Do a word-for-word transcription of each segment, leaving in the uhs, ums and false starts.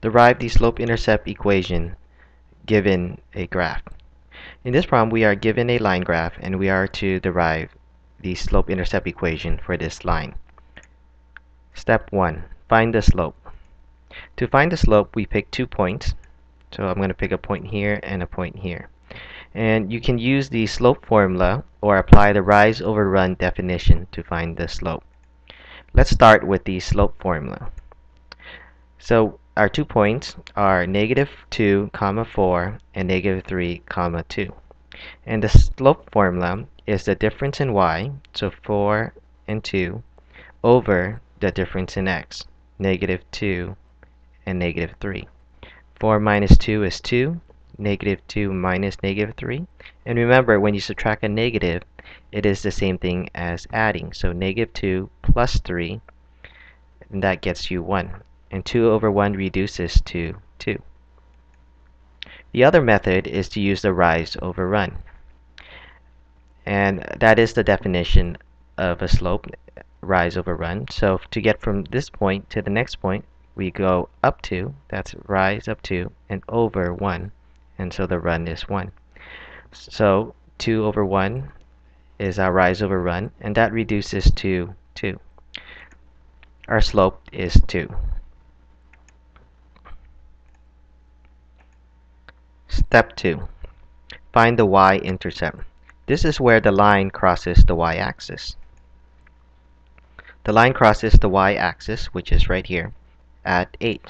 Derive the slope-intercept equation given a graph. In this problem, we are given a line graph, and we are to derive the slope-intercept equation for this line. Step one, find the slope. To find the slope, we pick two points. So I'm going to pick a point here and a point here. And you can use the slope formula or apply the rise over run definition to find the slope. Let's start with the slope formula. So our two points are negative two comma four and negative three comma two. And the slope formula is the difference in y, so four and two, over the difference in x, negative two and negative three. four minus two is two, negative two minus negative three. And remember, when you subtract a negative, it is the same thing as adding. So negative two plus three, and that gets you one. And two over one reduces to two. The other method is to use the rise over run. And that is the definition of a slope, rise over run. So to get from this point to the next point, we go up two, that's rise up two, and over one, and so the run is one. So two over one is our rise over run, and that reduces to two. Our slope is two. Step two, find the y-intercept. This is where the line crosses the y-axis. The line crosses the y-axis, which is right here, at eight.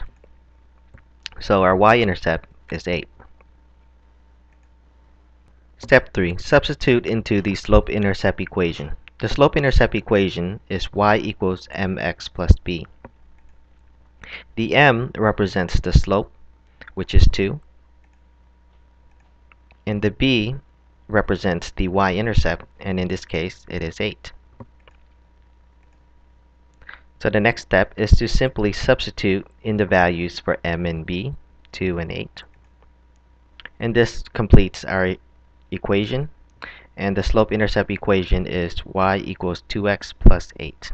So our y-intercept is eight. Step three, substitute into the slope-intercept equation. The slope-intercept equation is y equals mx plus b. The m represents the slope, which is two, and the b represents the y-intercept, and in this case it is eight. So the next step is to simply substitute in the values for m and b, two and eight. And this completes our equation, and the slope-intercept equation is y equals two x plus eight.